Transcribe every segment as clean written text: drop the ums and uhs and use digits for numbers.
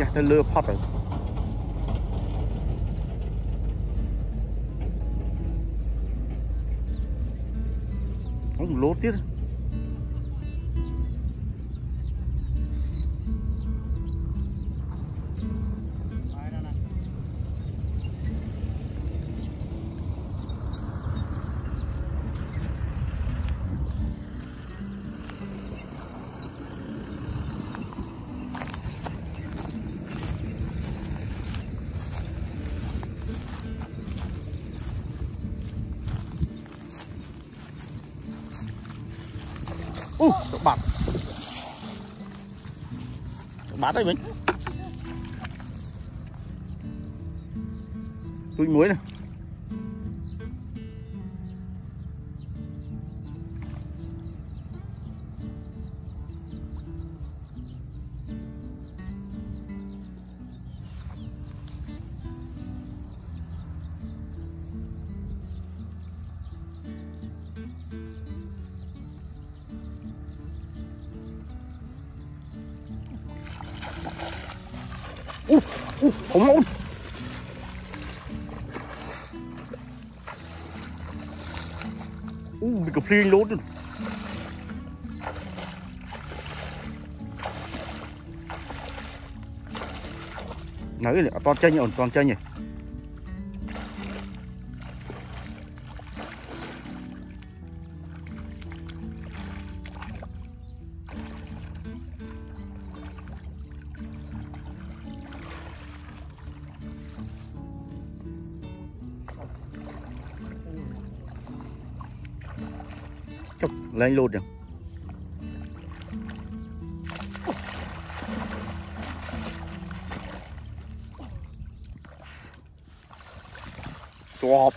ជះទៅលើផុតទៅអូលោតទៀតbạt bạt đấy mình túi muối này khủng luôn. Bị cặp riêng lốt luôn. Nói cái này toàn chanh ổn, toàn chanh này. Lên lột được. Chọp.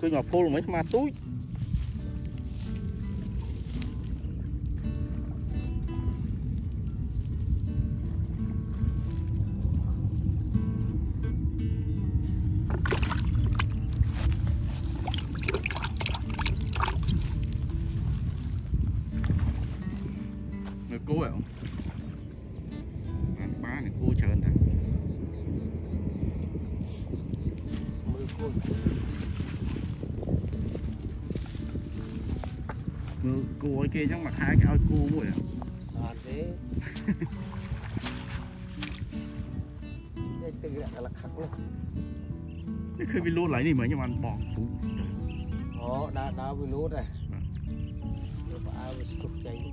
Tôi nhỏ phô mấy mà túi người cô ạ ba này cô chờ anh ta cô ấy kia chắc mặc hai cái áo cô mũi à? À thế. Đây tự là khắc luôn. Thế khi bị lốt lấy thì mới nhưng mà ăn bỏ xuống. Đó, đã bị lốt này. Nó phải ai bị sụp cháy.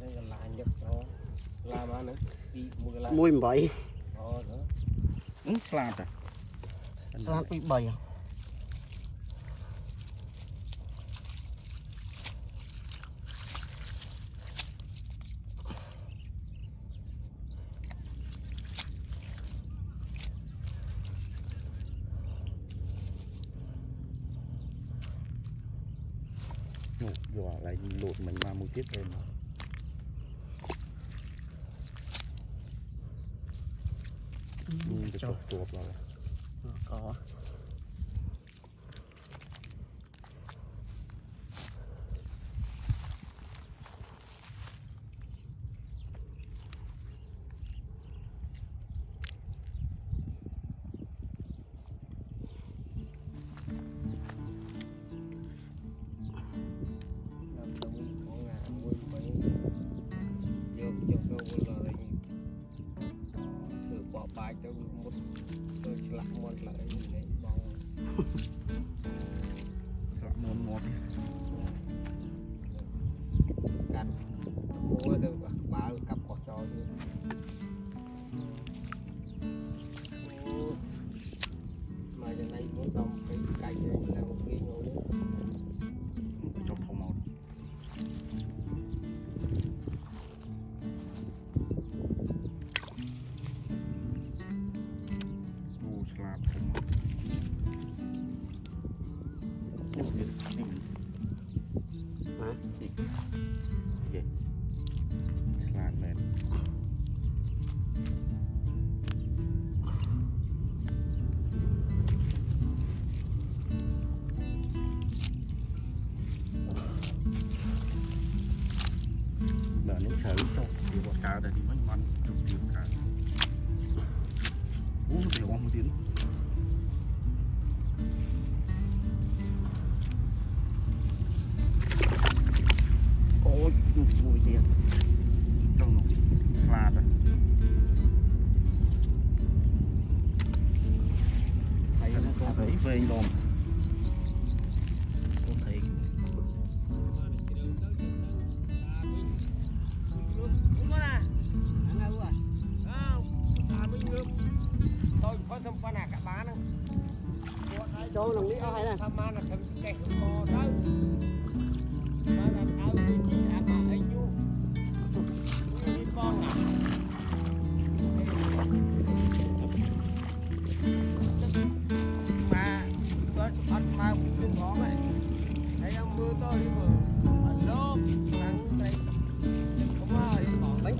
đây là lá nhập nó lá má nữa đi mua cái lá môi bảy sạt à sạt bị bầy à giò lại lột mình mà một tiết em nhìn cái chuột rồi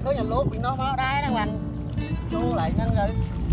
có lốt bị nó vào đây đó anh, vô lại nhanh rồi.